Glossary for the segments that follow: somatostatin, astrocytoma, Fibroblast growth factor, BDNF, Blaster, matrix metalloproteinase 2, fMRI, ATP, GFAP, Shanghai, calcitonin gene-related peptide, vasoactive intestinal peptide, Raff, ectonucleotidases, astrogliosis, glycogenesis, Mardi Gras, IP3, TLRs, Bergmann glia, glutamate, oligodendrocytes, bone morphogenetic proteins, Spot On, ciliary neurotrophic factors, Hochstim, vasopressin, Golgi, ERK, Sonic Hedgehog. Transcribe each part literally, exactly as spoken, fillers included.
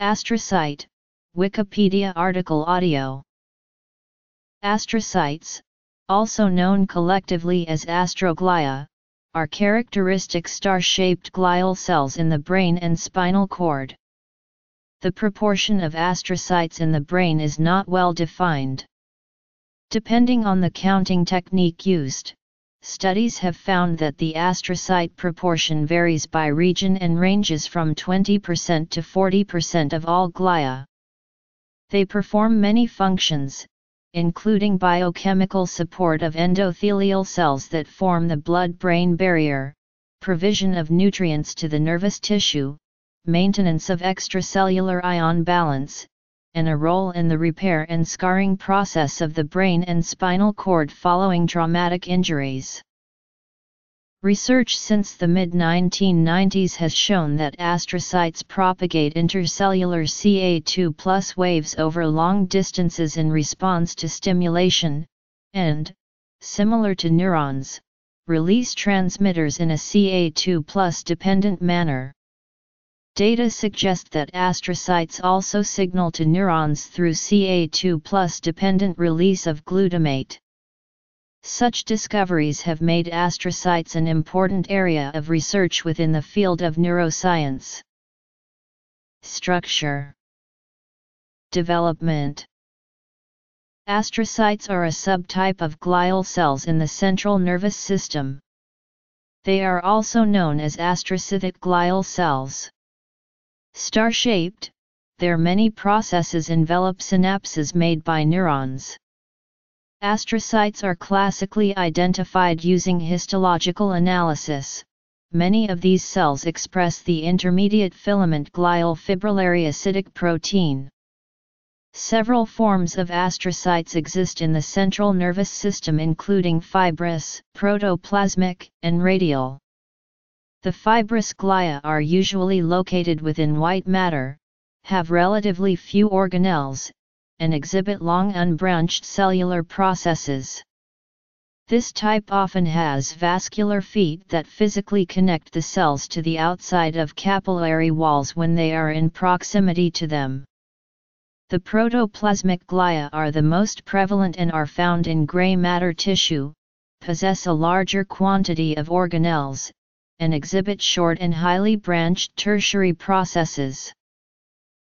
Astrocyte, Wikipedia article audio. Astrocytes, also known collectively as astroglia, are characteristic star-shaped glial cells in the brain and spinal cord. The proportion of astrocytes in the brain is not well defined. Depending on the counting technique used, studies have found that the astrocyte proportion varies by region and ranges from twenty percent to forty percent of all glia. They perform many functions, including biochemical support of endothelial cells that form the blood-brain barrier, provision of nutrients to the nervous tissue, maintenance of extracellular ion balance, and a role in the repair and scarring process of the brain and spinal cord following traumatic injuries. Research since the mid nineteen nineties has shown that astrocytes propagate intercellular C A two plus waves over long distances in response to stimulation, and, similar to neurons, release transmitters in a C A two plus dependent manner. Data suggest that astrocytes also signal to neurons through C A two plus dependent release of glutamate. Such discoveries have made astrocytes an important area of research within the field of neuroscience. Structure. Development. Astrocytes are a subtype of glial cells in the central nervous system. They are also known as astrocytic glial cells. Star-shaped, their many processes envelop synapses made by neurons. Astrocytes are classically identified using histological analysis. Many of these cells express the intermediate filament glial fibrillary acidic protein. Several forms of astrocytes exist in the central nervous system, including fibrous, protoplasmic, and radial. The fibrous glia are usually located within white matter, have relatively few organelles, and exhibit long unbranched cellular processes. This type often has vascular feet that physically connect the cells to the outside of capillary walls when they are in proximity to them. The protoplasmic glia are the most prevalent and are found in gray matter tissue, possess a larger quantity of organelles, and exhibit short and highly branched tertiary processes.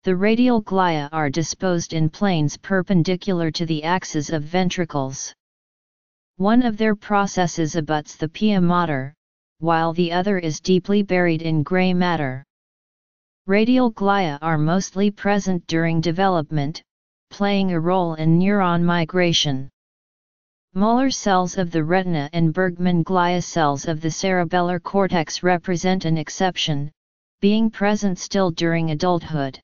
The radial glia are disposed in planes perpendicular to the axis of ventricles. One of their processes abuts the pia mater, while the other is deeply buried in gray matter. Radial glia are mostly present during development, playing a role in neuron migration. Müller cells of the retina and Bergmann glia cells of the cerebellar cortex represent an exception, being present still during adulthood.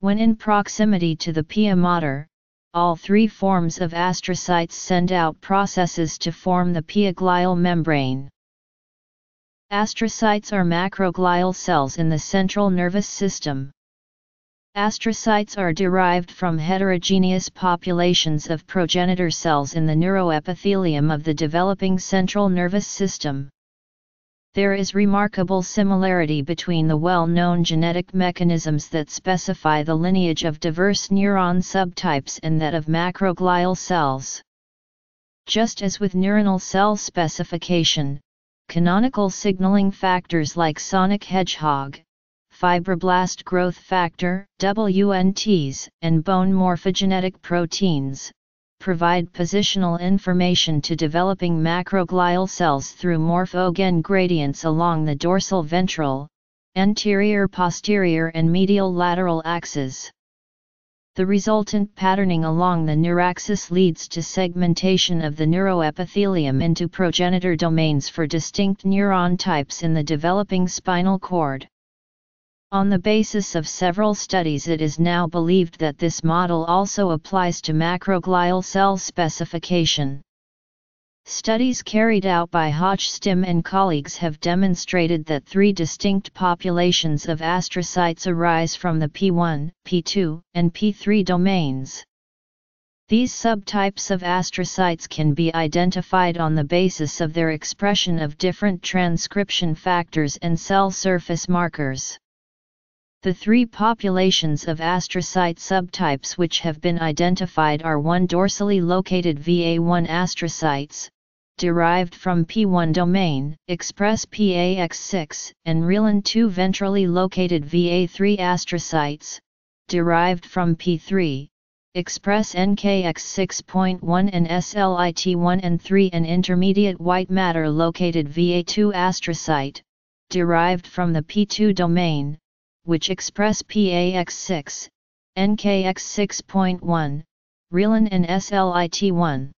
When in proximity to the pia mater, all three forms of astrocytes send out processes to form the pia glial membrane. Astrocytes are macroglial cells in the central nervous system. Astrocytes are derived from heterogeneous populations of progenitor cells in the neuroepithelium of the developing central nervous system. There is remarkable similarity between the well-known genetic mechanisms that specify the lineage of diverse neuron subtypes and that of macroglial cells. Just as with neuronal cell specification, canonical signaling factors like Sonic Hedgehog, fibroblast growth factor, W N Ts, and bone morphogenetic proteins, provide positional information to developing macroglial cells through morphogen gradients along the dorsal ventral, anterior posterior and medial lateral axes. The resultant patterning along the neuraxis leads to segmentation of the neuroepithelium into progenitor domains for distinct neuron types in the developing spinal cord. On the basis of several studies, it is now believed that this model also applies to macroglial cell specification. Studies carried out by Hochstim and colleagues have demonstrated that three distinct populations of astrocytes arise from the P one, P two, and P three domains. These subtypes of astrocytes can be identified on the basis of their expression of different transcription factors and cell surface markers. The three populations of astrocyte subtypes which have been identified are one dorsally located V A one astrocytes, derived from P one domain, express P A X six, and R E L N two ventrally located V A three astrocytes, derived from P three, express N K X six point one and S L I T one and three, and intermediate white matter located V A two astrocyte, derived from the P two domain, which express P A X six, N K X six point one, R E L N and S L I T one.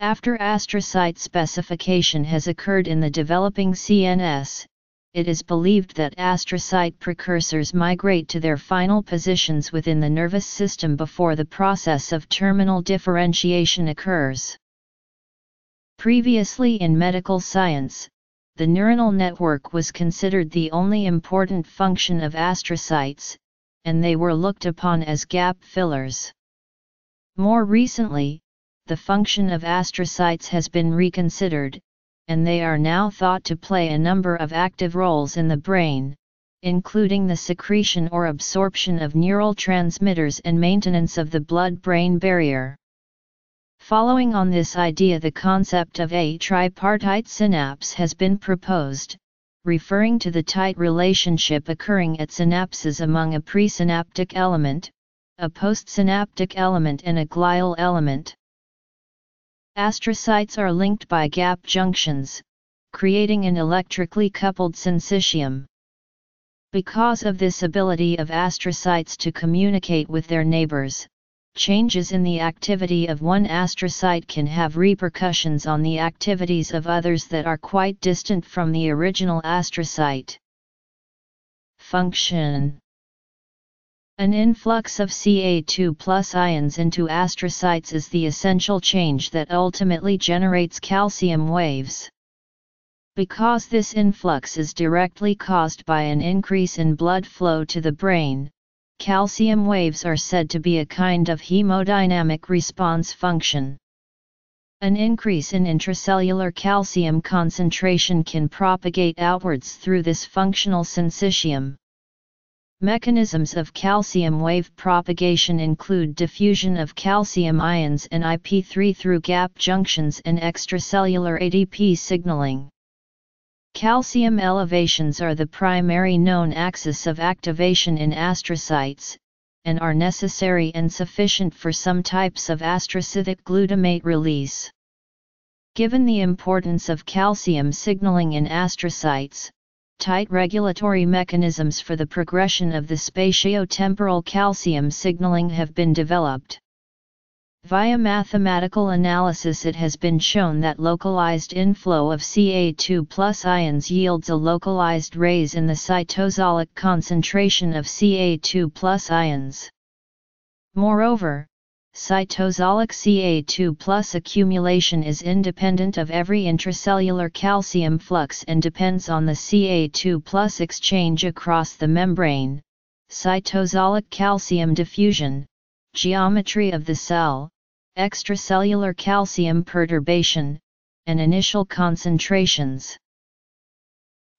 After astrocyte specification has occurred in the developing C N S, it is believed that astrocyte precursors migrate to their final positions within the nervous system before the process of terminal differentiation occurs. Previously in medical science, the neuronal network was considered the only important function of astrocytes, and they were looked upon as gap fillers. More recently, the function of astrocytes has been reconsidered, and they are now thought to play a number of active roles in the brain, including the secretion or absorption of neural transmitters and maintenance of the blood-brain barrier. Following on this idea, the concept of a tripartite synapse has been proposed, referring to the tight relationship occurring at synapses among a presynaptic element, a postsynaptic element and a glial element. Astrocytes are linked by gap junctions, creating an electrically coupled syncytium. Because of this ability of astrocytes to communicate with their neighbors, changes in the activity of one astrocyte can have repercussions on the activities of others that are quite distant from the original astrocyte. Function. An influx of C A two plus ions into astrocytes is the essential change that ultimately generates calcium waves. Because this influx is directly caused by an increase in blood flow to the brain, calcium waves are said to be a kind of hemodynamic response function. An increase in intracellular calcium concentration can propagate outwards through this functional syncytium. Mechanisms of calcium wave propagation include diffusion of calcium ions and I P three through gap junctions and extracellular A T P signaling. Calcium elevations are the primary known axis of activation in astrocytes, and are necessary and sufficient for some types of astrocytic glutamate release. Given the importance of calcium signaling in astrocytes, tight regulatory mechanisms for the progression of the spatiotemporal calcium signaling have been developed. Via mathematical analysis, it has been shown that localized inflow of C A two plus ions yields a localized raise in the cytosolic concentration of C A two plus ions. Moreover, cytosolic C A two plus accumulation is independent of every intracellular calcium flux and depends on the C A two plus exchange across the membrane, cytosolic calcium diffusion, geometry of the cell, extracellular calcium perturbation, and initial concentrations.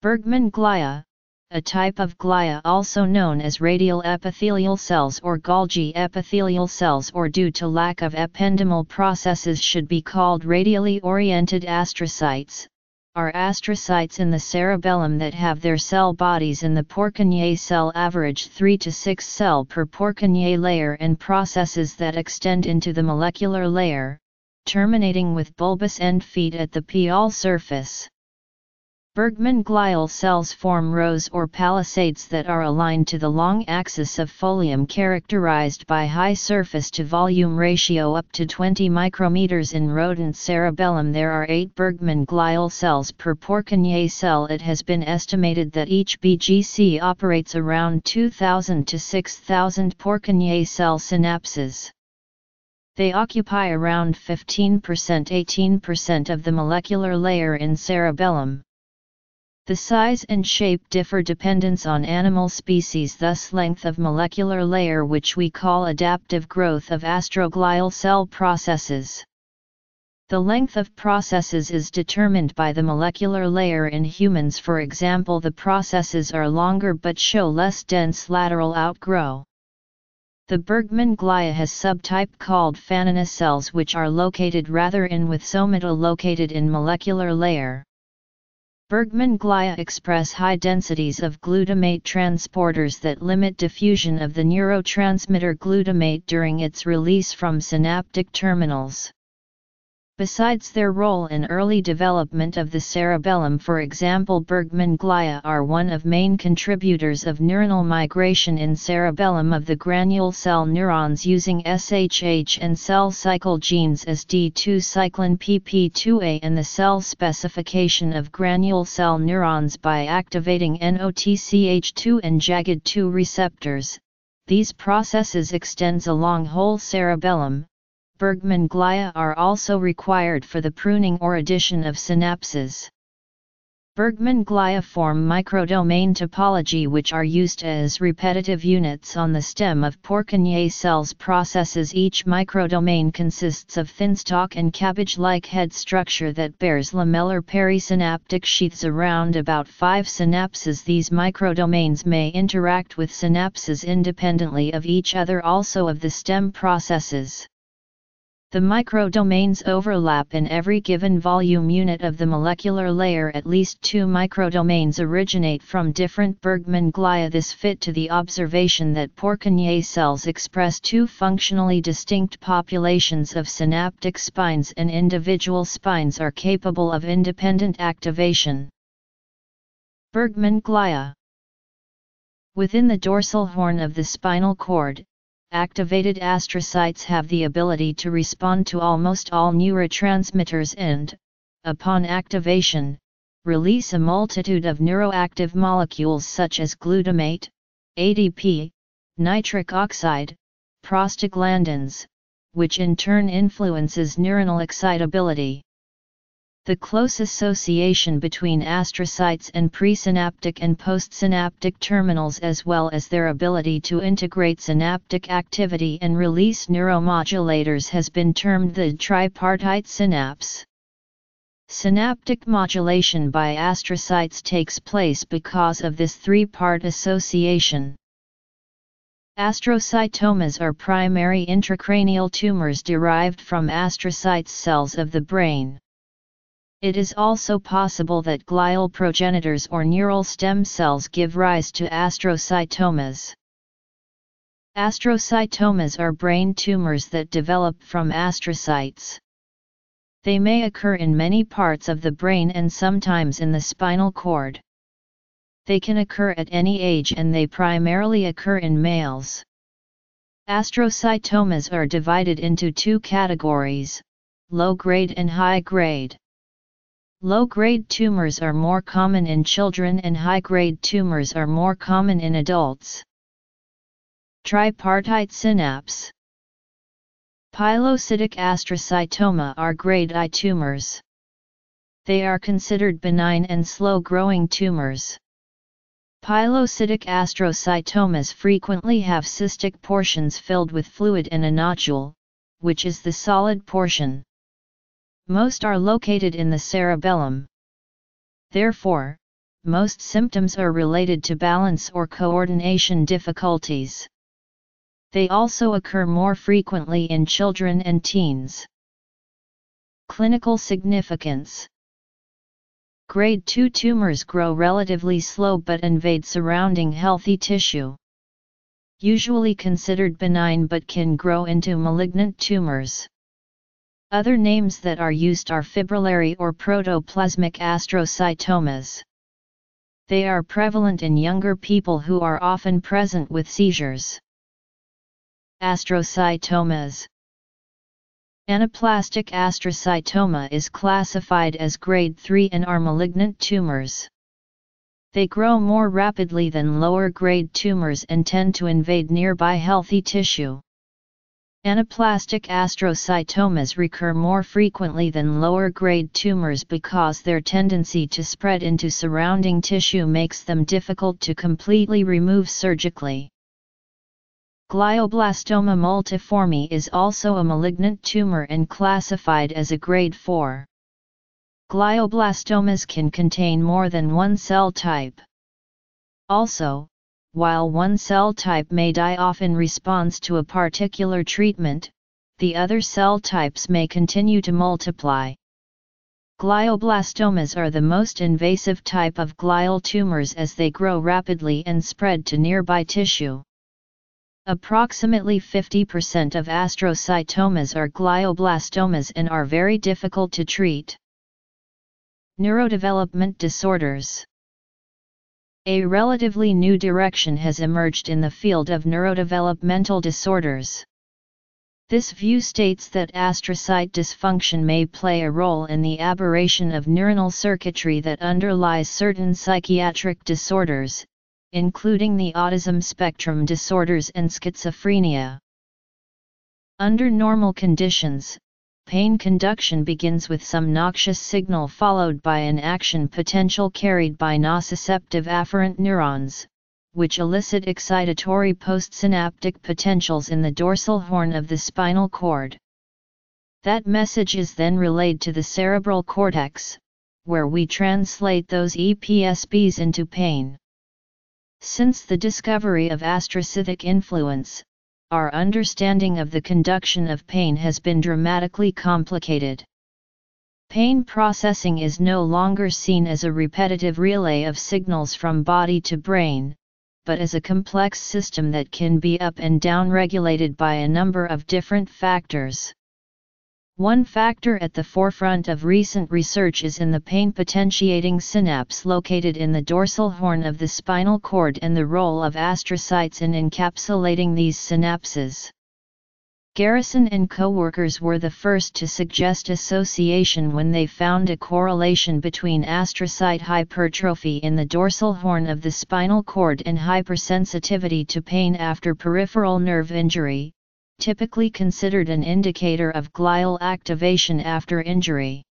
Bergmann glia, a type of glia also known as radial epithelial cells or Golgi epithelial cells, or due to lack of ependymal processes should be called radially oriented astrocytes, are astrocytes in the cerebellum that have their cell bodies in the Purkinje cell average three to six cell per Purkinje layer and processes that extend into the molecular layer, terminating with bulbous end feet at the pial surface. Bergmann glial cells form rows or palisades that are aligned to the long axis of folium, characterized by high surface to volume ratio up to twenty micrometers. In rodent cerebellum there are eight Bergmann glial cells per Purkinje cell. It has been estimated that each B G C operates around two thousand to six thousand Purkinje cell synapses. They occupy around fifteen to eighteen percent of the molecular layer in cerebellum. The size and shape differ dependence on animal species, thus length of molecular layer, which we call adaptive growth of astroglial cell processes. The length of processes is determined by the molecular layer in humans. For example, the processes are longer but show less dense lateral outgrow. The Bergmann glia has subtype called Fannina cells, which are located rather in with somata located in molecular layer. Bergmann glia express high densities of glutamate transporters that limit diffusion of the neurotransmitter glutamate during its release from synaptic terminals. Besides their role in early development of the cerebellum, for example, Bergmann glia are one of main contributors of neuronal migration in cerebellum of the granule cell neurons using S H H and cell cycle genes as D two cyclin P P two A, and the cell specification of granule cell neurons by activating N O T C H two and J A G D two receptors. These processes extends along whole cerebellum. Bergmann glia are also required for the pruning or addition of synapses. Bergmann glia form microdomain topology, which are used as repetitive units on the stem of Purkinje cells processes. Each microdomain consists of thin stalk and cabbage-like head structure that bears lamellar perisynaptic sheaths around about five synapses. These microdomains may interact with synapses independently of each other, also of the stem processes. The microdomains overlap in every given volume unit of the molecular layer. At least two microdomains originate from different Bergmann glia. This fit to the observation that Purkinje cells express two functionally distinct populations of synaptic spines, and individual spines are capable of independent activation. Bergmann glia. Within the dorsal horn of the spinal cord, activated astrocytes have the ability to respond to almost all neurotransmitters and, upon activation, release a multitude of neuroactive molecules such as glutamate, A T P, nitric oxide, prostaglandins, which in turn influences neuronal excitability. The close association between astrocytes and presynaptic and postsynaptic terminals, as well as their ability to integrate synaptic activity and release neuromodulators, has been termed the tripartite synapse. Synaptic modulation by astrocytes takes place because of this three-part association. Astrocytomas are primary intracranial tumors derived from astrocyte cells of the brain. It is also possible that glial progenitors or neural stem cells give rise to astrocytomas. Astrocytomas are brain tumors that develop from astrocytes. They may occur in many parts of the brain and sometimes in the spinal cord. They can occur at any age, and they primarily occur in males. Astrocytomas are divided into two categories: low-grade and high-grade. Low-grade tumors are more common in children, and high-grade tumors are more common in adults. Tripartite synapse. Pilocytic astrocytoma are grade one tumors. They are considered benign and slow-growing tumors. Pilocytic astrocytomas frequently have cystic portions filled with fluid and a nodule, which is the solid portion. Most are located in the cerebellum. Therefore, most symptoms are related to balance or coordination difficulties. They also occur more frequently in children and teens. Clinical significance. Grade two tumors grow relatively slow but invade surrounding healthy tissue. Usually considered benign but can grow into malignant tumors. Other names that are used are fibrillary or protoplasmic astrocytomas. They are prevalent in younger people who are often present with seizures. Astrocytomas. Anaplastic astrocytoma is classified as grade three and are malignant tumors. They grow more rapidly than lower grade tumors and tend to invade nearby healthy tissue. Anaplastic astrocytomas recur more frequently than lower-grade tumors because their tendency to spread into surrounding tissue makes them difficult to completely remove surgically. Glioblastoma multiforme is also a malignant tumor and classified as a grade four. Glioblastomas can contain more than one cell type. Also, while one cell type may die off in response to a particular treatment, the other cell types may continue to multiply. Glioblastomas are the most invasive type of glial tumors as they grow rapidly and spread to nearby tissue. Approximately fifty percent of astrocytomas are glioblastomas and are very difficult to treat. Neurodevelopment disorders. A relatively new direction has emerged in the field of neurodevelopmental disorders. This view states that astrocyte dysfunction may play a role in the aberration of neuronal circuitry that underlies certain psychiatric disorders, including the autism spectrum disorders and schizophrenia. Under normal conditions, pain conduction begins with some noxious signal followed by an action potential carried by nociceptive afferent neurons, which elicit excitatory postsynaptic potentials in the dorsal horn of the spinal cord. That message is then relayed to the cerebral cortex, where we translate those E P S Bs into pain. Since the discovery of astrocytic influence, our understanding of the conduction of pain has been dramatically complicated. Pain processing is no longer seen as a repetitive relay of signals from body to brain, but as a complex system that can be up and down regulated by a number of different factors. One factor at the forefront of recent research is in the pain-potentiating synapse located in the dorsal horn of the spinal cord and the role of astrocytes in encapsulating these synapses. Garrison and co-workers were the first to suggest association when they found a correlation between astrocyte hypertrophy in the dorsal horn of the spinal cord and hypersensitivity to pain after peripheral nerve injury, typically considered an indicator of glial activation after injury.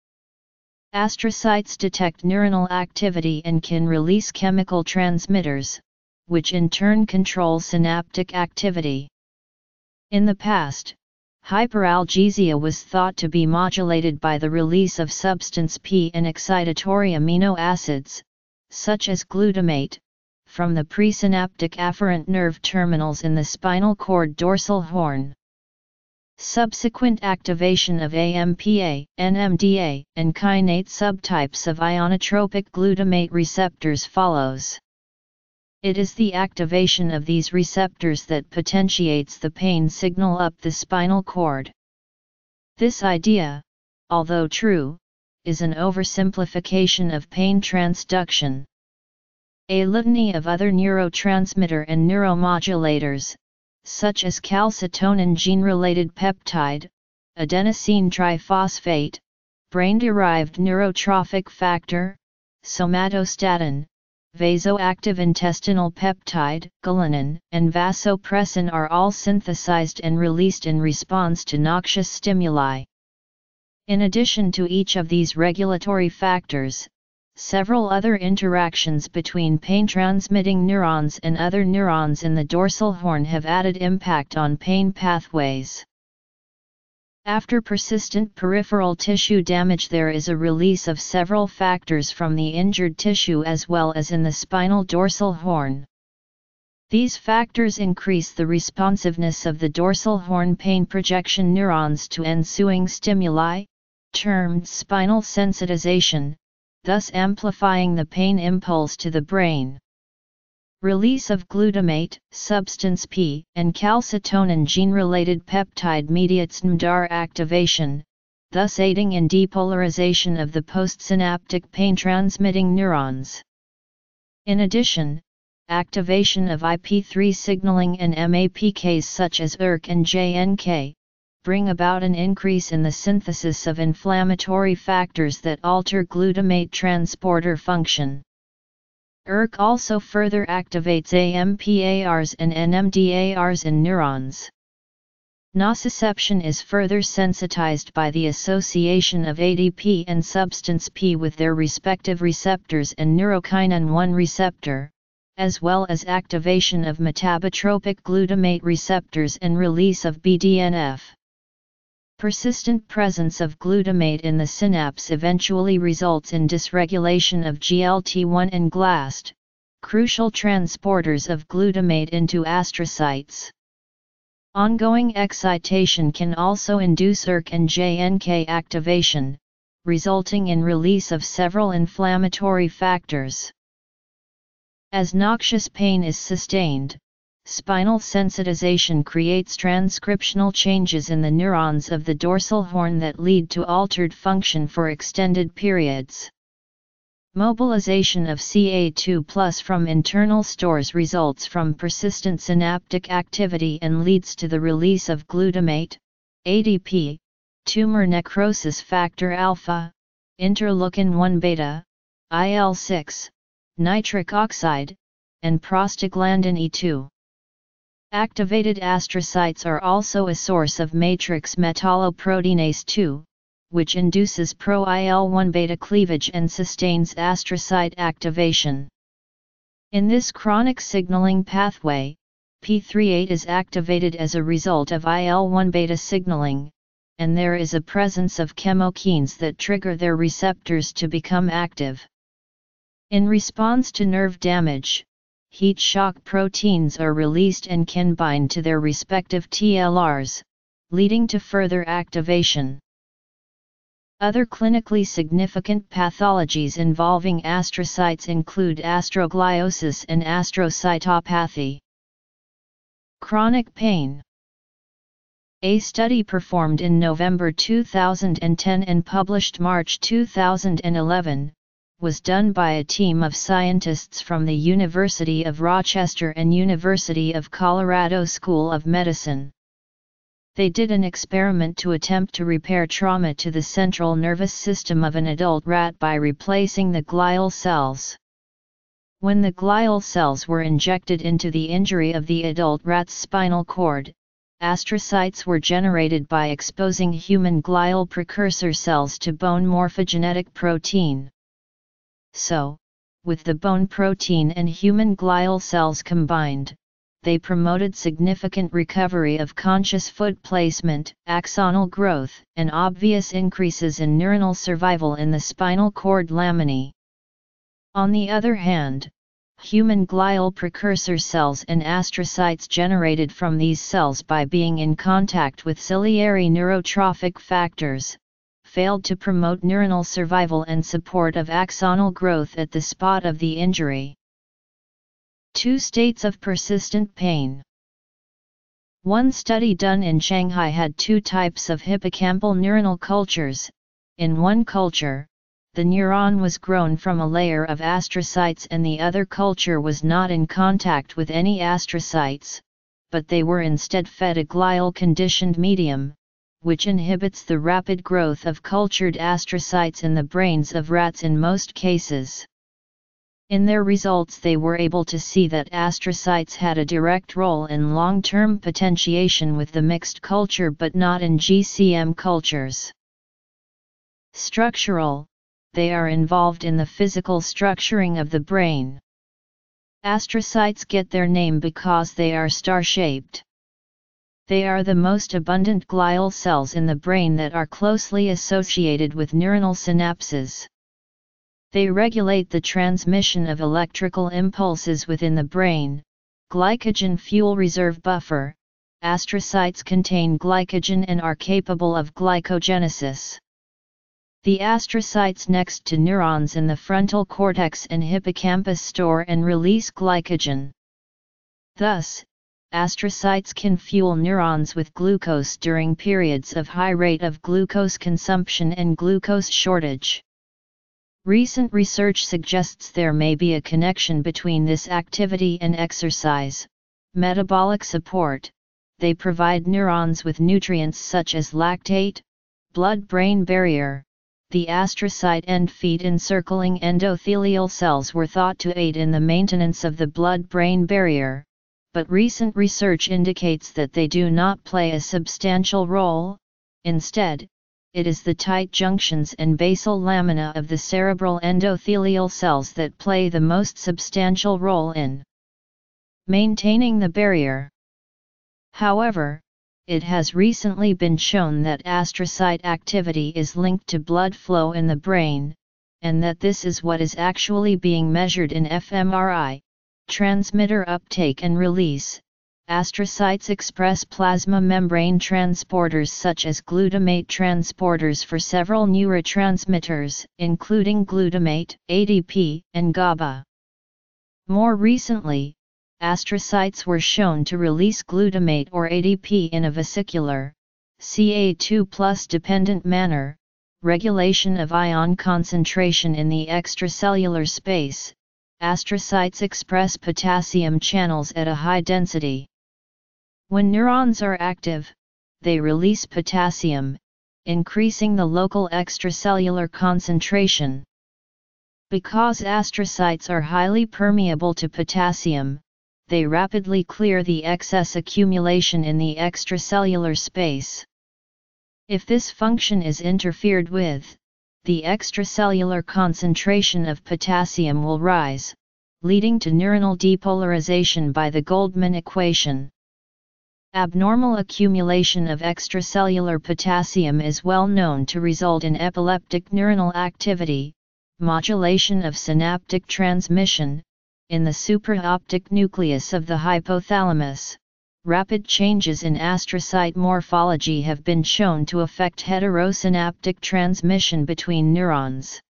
Astrocytes detect neuronal activity and can release chemical transmitters, which in turn control synaptic activity. In the past, hyperalgesia was thought to be modulated by the release of substance P and excitatory amino acids, such as glutamate, from the presynaptic afferent nerve terminals in the spinal cord dorsal horn. Subsequent activation of A M P A, N M D A, and kainate subtypes of ionotropic glutamate receptors follows. It is the activation of these receptors that potentiates the pain signal up the spinal cord. This idea, although true, is an oversimplification of pain transduction. A litany of other neurotransmitter and neuromodulators, such as calcitonin gene-related peptide, adenosine triphosphate, brain-derived neurotrophic factor, somatostatin, vasoactive intestinal peptide, ghrelin, and vasopressin are all synthesized and released in response to noxious stimuli. In addition to each of these regulatory factors, several other interactions between pain-transmitting neurons and other neurons in the dorsal horn have added impact on pain pathways. After persistent peripheral tissue damage, there is a release of several factors from the injured tissue as well as in the spinal dorsal horn. These factors increase the responsiveness of the dorsal horn pain projection neurons to ensuing stimuli, termed spinal sensitization, thus amplifying the pain impulse to the brain. Release of glutamate, substance P, and calcitonin gene-related peptide mediates N M D A activation, thus aiding in depolarization of the postsynaptic pain-transmitting neurons. In addition, activation of I P three signaling and M A P Ks such as E R K and J N K bring about an increase in the synthesis of inflammatory factors that alter glutamate transporter function. E R K also further activates A M P A Rs and N M D A Rs in neurons. Nociception is further sensitized by the association of A D P and substance P with their respective receptors and neurokinin one receptor, as well as activation of metabotropic glutamate receptors and release of B D N F. Persistent presence of glutamate in the synapse eventually results in dysregulation of G L T one and GLAST, crucial transporters of glutamate into astrocytes. Ongoing excitation can also induce E R K and J N K activation, resulting in release of several inflammatory factors. As noxious pain is sustained, spinal sensitization creates transcriptional changes in the neurons of the dorsal horn that lead to altered function for extended periods. Mobilization of C A two plus from internal stores results from persistent synaptic activity and leads to the release of glutamate, A T P, tumor necrosis factor alpha, interleukin one beta, I L six, nitric oxide, and prostaglandin E two. Activated astrocytes are also a source of matrix metalloproteinase two, which induces pro I L one beta cleavage and sustains astrocyte activation. In this chronic signaling pathway, P thirty-eight is activated as a result of I L one beta signaling, and there is a presence of chemokines that trigger their receptors to become active. In response to nerve damage, heat shock proteins are released and can bind to their respective T L Rs, leading to further activation. Other clinically significant pathologies involving astrocytes include astrogliosis and astrocytopathy. Chronic pain. A study performed in November two thousand ten and published March two thousand eleven, was done by a team of scientists from the University of Rochester and University of Colorado School of Medicine. They did an experiment to attempt to repair trauma to the central nervous system of an adult rat by replacing the glial cells. When the glial cells were injected into the injury of the adult rat's spinal cord, astrocytes were generated by exposing human glial precursor cells to bone morphogenetic protein. So, with the bone protein and human glial cells combined, they promoted significant recovery of conscious foot placement, axonal growth, and obvious increases in neuronal survival in the spinal cord laminae. On the other hand, human glial precursor cells and astrocytes generated from these cells by being in contact with ciliary neurotrophic factors, failed to promote neuronal survival and support of axonal growth at the spot of the injury. Two states of persistent pain. One study done in Shanghai had two types of hippocampal neuronal cultures. In one culture, the neuron was grown from a layer of astrocytes and the other culture was not in contact with any astrocytes, but they were instead fed a glial conditioned medium, which inhibits the rapid growth of cultured astrocytes in the brains of rats in most cases. In their results they were able to see that astrocytes had a direct role in long-term potentiation with the mixed culture but not in G C M cultures. Structural, they are involved in the physical structuring of the brain. Astrocytes get their name because they are star-shaped. They are the most abundant glial cells in the brain that are closely associated with neuronal synapses. They regulate the transmission of electrical impulses within the brain. Glycogen fuel reserve buffer. Astrocytes contain glycogen and are capable of glycogenesis. The astrocytes next to neurons in the frontal cortex and hippocampus store and release glycogen. Thus, astrocytes can fuel neurons with glucose during periods of high rate of glucose consumption and glucose shortage. Recent research suggests there may be a connection between this activity and exercise. Metabolic support, they provide neurons with nutrients such as lactate, blood-brain barrier. The astrocyte and feed-encircling endothelial cells were thought to aid in the maintenance of the blood-brain barrier, but recent research indicates that they do not play a substantial role. Instead, it is the tight junctions and basal lamina of the cerebral endothelial cells that play the most substantial role in maintaining the barrier. However, it has recently been shown that astrocyte activity is linked to blood flow in the brain, and that this is what is actually being measured in fMRI, transmitter uptake and release. Astrocytes express plasma membrane transporters such as glutamate transporters for several neurotransmitters, including glutamate, A D P, and GABA. More recently, astrocytes were shown to release glutamate or A D P in a vesicular, C A two plus dependent manner, regulation of ion concentration in the extracellular space. Astrocytes express potassium channels at a high density. When neurons are active, they release potassium, increasing the local extracellular concentration. Because astrocytes are highly permeable to potassium, they rapidly clear the excess accumulation in the extracellular space. If this function is interfered with, the extracellular concentration of potassium will rise, leading to neuronal depolarization by the Goldman equation. Abnormal accumulation of extracellular potassium is well known to result in epileptic neuronal activity, modulation of synaptic transmission, in the supraoptic nucleus of the hypothalamus. Rapid changes in astrocyte morphology have been shown to affect heterosynaptic transmission between neurons.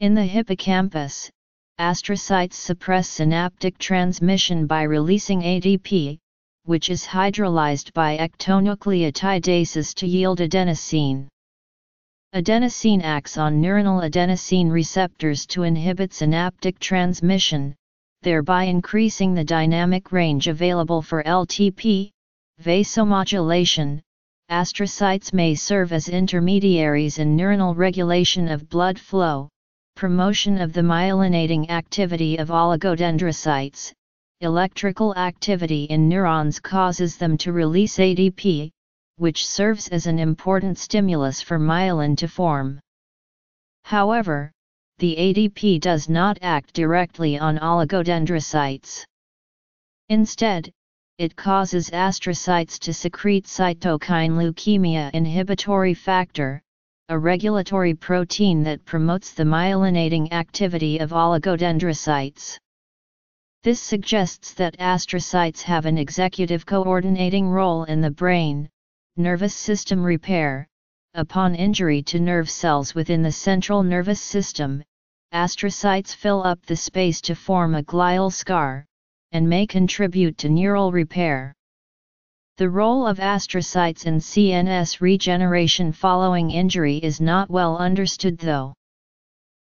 In the hippocampus, astrocytes suppress synaptic transmission by releasing A D P, which is hydrolyzed by ectonucleotidases to yield adenosine. Adenosine acts on neuronal adenosine receptors to inhibit synaptic transmission, thereby increasing the dynamic range available for L T P, vasomodulation. Astrocytes may serve as intermediaries in neuronal regulation of blood flow, promotion of the myelinating activity of oligodendrocytes. Electrical activity in neurons causes them to release A D P, which serves as an important stimulus for myelin to form. However, the A D P does not act directly on oligodendrocytes. Instead, it causes astrocytes to secrete cytokine leukemia inhibitory factor, a regulatory protein that promotes the myelinating activity of oligodendrocytes. This suggests that astrocytes have an executive coordinating role in the brain, nervous system repair. Upon injury to nerve cells within the central nervous system, astrocytes fill up the space to form a glial scar, and may contribute to neural repair. The role of astrocytes in C N S regeneration following injury is not well understood though.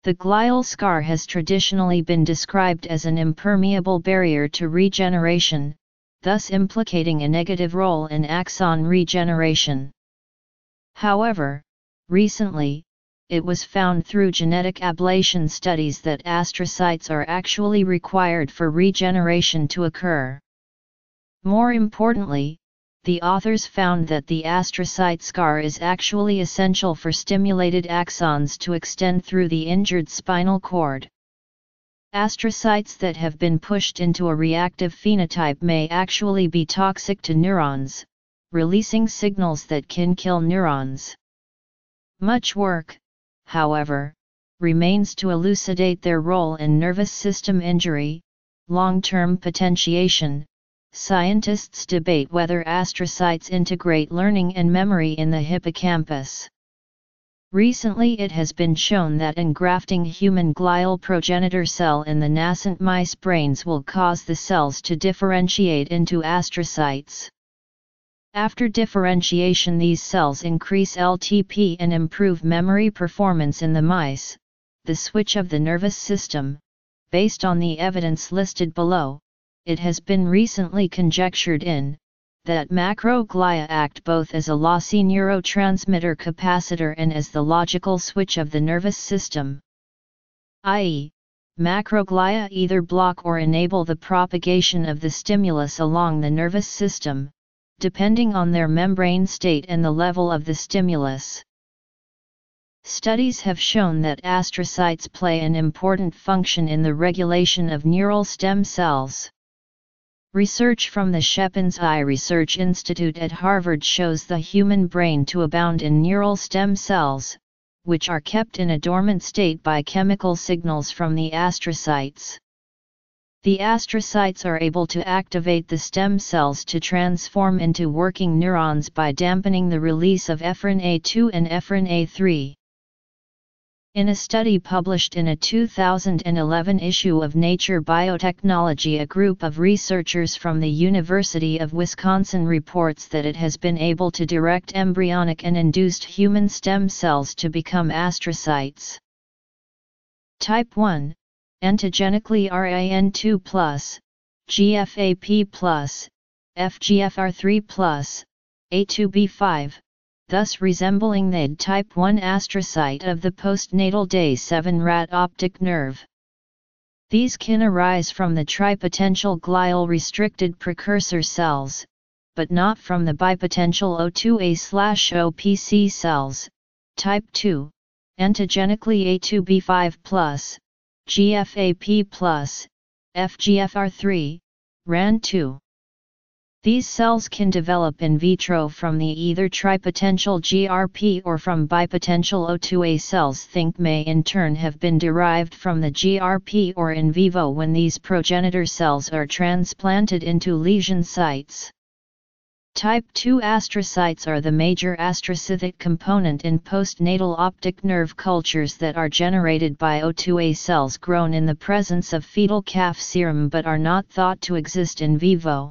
The glial scar has traditionally been described as an impermeable barrier to regeneration, thus implicating a negative role in axon regeneration. However, recently, it was found through genetic ablation studies that astrocytes are actually required for regeneration to occur. More importantly, the authors found that the astrocyte scar is actually essential for stimulated axons to extend through the injured spinal cord. Astrocytes that have been pushed into a reactive phenotype may actually be toxic to neurons, releasing signals that can kill neurons. Much work, however, remains to elucidate their role in nervous system injury, long-term potentiation. Scientists debate whether astrocytes integrate learning and memory in the hippocampus. Recently it has been shown that engrafting human glial progenitor cell in the nascent mice brains will cause the cells to differentiate into astrocytes. After differentiation, these cells increase L T P and improve memory performance in the mice. The switch of the nervous system, based on the evidence listed below, it has been recently conjectured in that macroglia act both as a lossy neurotransmitter capacitor and as the logical switch of the nervous system. that is, macroglia either block or enable the propagation of the stimulus along the nervous system, depending on their membrane state and the level of the stimulus. Studies have shown that astrocytes play an important function in the regulation of neural stem cells. Research from the Shepard's Eye Research Institute at Harvard shows the human brain to abound in neural stem cells, which are kept in a dormant state by chemical signals from the astrocytes. The astrocytes are able to activate the stem cells to transform into working neurons by dampening the release of epferin A two and epferin A three. In a study published in a two thousand eleven issue of Nature Biotechnology, a group of researchers from the University of Wisconsin reports that it has been able to direct embryonic and induced human stem cells to become astrocytes. Type one. Ontogenically R A N two plus, G F A P plus, F G F R three plus, A two B five, thus resembling the type one astrocyte of the postnatal day seven rat optic nerve. These can arise from the tripotential glial restricted precursor cells, but not from the bipotential O two A O P C cells. Type two, ontogenically A two B five plus, G F A P plus, F G F R three, R A N two. These cells can develop in vitro from the either tripotential G R P or from bipotential O two A cells, think may in turn have been derived from the G R P or in vivo when these progenitor cells are transplanted into lesion sites. Type two astrocytes are the major astrocytic component in postnatal optic nerve cultures that are generated by O two A cells grown in the presence of fetal calf serum but are not thought to exist in vivo.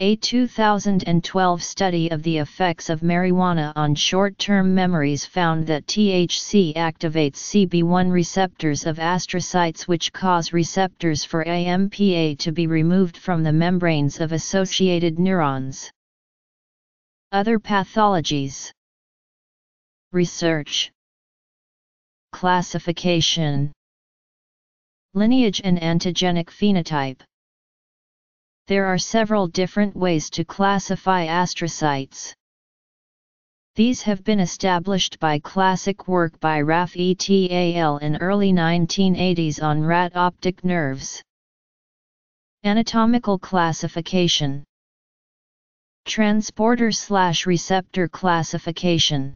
A two thousand twelve study of the effects of marijuana on short-term memories found that T H C activates C B one receptors of astrocytes, which cause receptors for A M P A to be removed from the membranes of associated neurons. Other pathologies. Research. Classification. Lineage and ontogenic phenotype. There are several different ways to classify astrocytes. These have been established by classic work by Raff et al. In early nineteen eighties on rat optic nerves. Anatomical classification. Transporter slash receptor classification.